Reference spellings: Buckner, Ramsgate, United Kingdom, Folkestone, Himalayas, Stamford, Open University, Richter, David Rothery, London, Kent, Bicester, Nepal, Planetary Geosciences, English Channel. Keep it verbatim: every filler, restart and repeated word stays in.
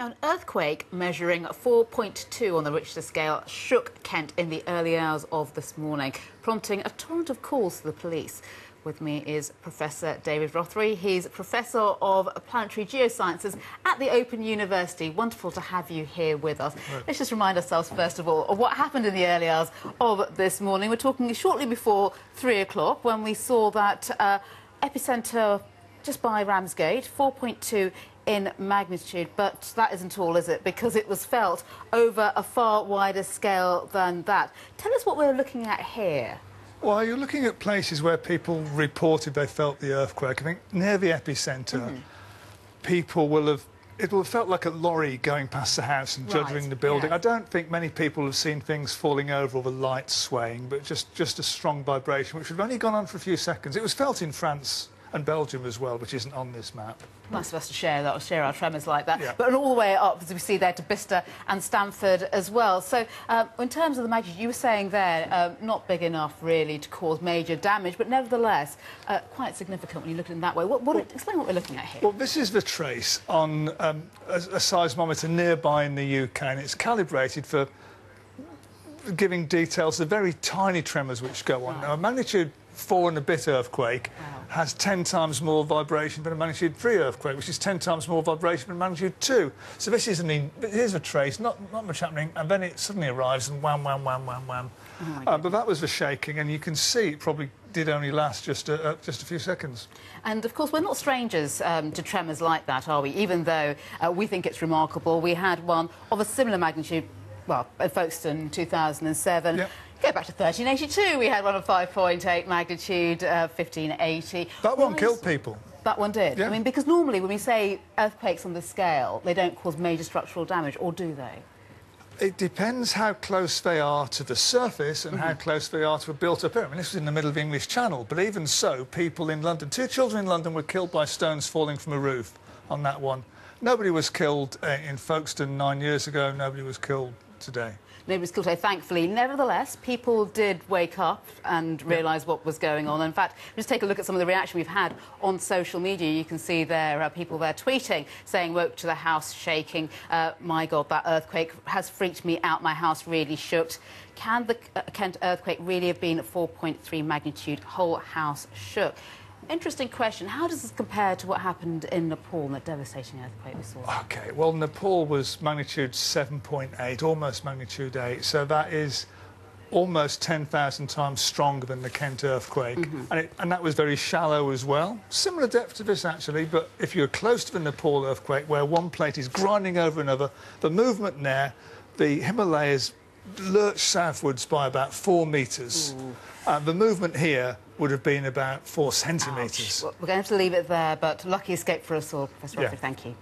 Now, an earthquake measuring four point two on the Richter scale shook Kent in the early hours of this morning, prompting a torrent of calls to the police. With me is Professor David Rothery. He's Professor of Planetary Geosciences at the Open University. Wonderful to have you here with us. Right. Let's just remind ourselves, first of all, of what happened in the early hours of this morning. We're talking shortly before three o'clock when we saw that uh, epicentre just by Ramsgate, four point two in magnitude. But that isn't all, is it? Because it was felt over a far wider scale than that. Tell us what we're looking at here. Well, you're looking at places where people reported they felt the earthquake. I think near the epicentre, mm-hmm. people will have... It will have felt like a lorry going past the house and right. juddering the building. Yeah. I don't think many people have seen things falling over or the lights swaying, but just, just a strong vibration, which would have only gone on for a few seconds. It was felt in France and Belgium as well, which isn't on this map. Nice of us to share that, or share our tremors like that. Yeah. But all the way up, as we see there, to Bicester and Stamford as well. So, um, in terms of the magnitude, you were saying there, um, not big enough really to cause major damage, but nevertheless uh, quite significant when you look at it in that way. What, what, well, explain what we're looking at here. Well, this is the trace on um, a, a seismometer nearby in the U K, and it's calibrated for giving details of the very tiny tremors which go on. Right. Now, a magnitude four and a bit earthquake wow. has ten times more vibration than a magnitude three earthquake, which is ten times more vibration than a magnitude two. So this is an, here's a trace, not not much happening, and then it suddenly arrives and wham, wham, wham, wham, wham. Oh, uh, but that was the shaking, and you can see it probably did only last just a, uh, just a few seconds. And, of course, we're not strangers um, to tremors like that, are we? Even though uh, we think it's remarkable, we had one of a similar magnitude, well, at Folkestone in two thousand seven. Yep. Go back to thirteen eighty-two, we had one of five point eight magnitude, uh, fifteen eighty. That one Why killed people. That one did? Yeah. I mean, because normally when we say earthquakes on this scale, they don't cause major structural damage, or do they? It depends how close they are to the surface and mm-hmm. how close they are to a built-up area. I mean, this was in the middle of the English Channel, but even so, people in London, two children in London were killed by stones falling from a roof on that one. Nobody was killed uh, in Folkestone nine years ago, nobody was killed today. Nobody's killed today, thankfully. Nevertheless, people did wake up and realise what was going on. In fact, just take a look at some of the reaction we've had on social media. You can see there are people there tweeting, saying, woke to the house shaking. Uh, my God, that earthquake has freaked me out. My house really shook. Can the uh, Kent earthquake really have been at four point three magnitude? Whole house shook. Interesting question. How does this compare to what happened in Nepal, that devastating earthquake we saw? OK, well, Nepal was magnitude seven point eight, almost magnitude eight, so that is almost ten thousand times stronger than the Kent earthquake. Mm-hmm. and, it, and that was very shallow as well. Similar depth to this, actually, but if you're close to the Nepal earthquake, where one plate is grinding over another, the movement there, the Himalayas lurched southwards by about four metres. Uh, the movement here would have been about four centimetres. Well, we're going to have to leave it there, but lucky escape for us all, Professor Rothery. Yeah. Thank you.